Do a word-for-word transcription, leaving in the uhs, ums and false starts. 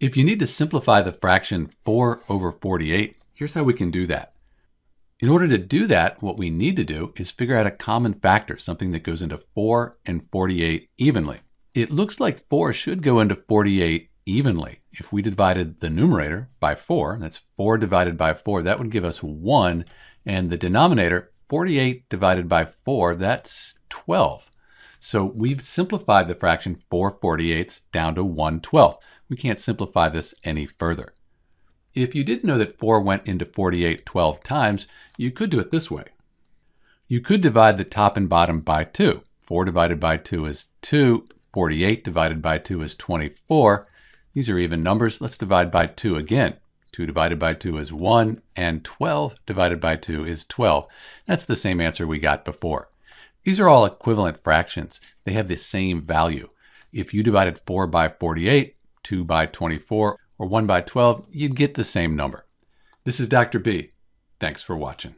If you need to simplify the fraction four over forty-eight, here's how we can do that. In order to do that, what we need to do is figure out a common factor, something that goes into four and forty-eight evenly. It looks like four should go into forty-eight evenly. If we divided the numerator by four, that's four divided by four, that would give us one, and the denominator, forty-eight divided by four, that's twelve. So we've simplified the fraction four forty-eighths down to one twelfth. We can't simplify this any further. If you didn't know that four went into forty-eight twelve times, you could do it this way. You could divide the top and bottom by two. four divided by two is two. forty-eight divided by two is twenty-four. These are even numbers. Let's divide by two again. two divided by two is one, and twelve divided by two is twelve. That's the same answer we got before. These are all equivalent fractions. They have the same value. If you divided four by forty-eight, two by twenty-four, or one by twelve, you'd get the same number. This is Doctor B. Thanks for watching.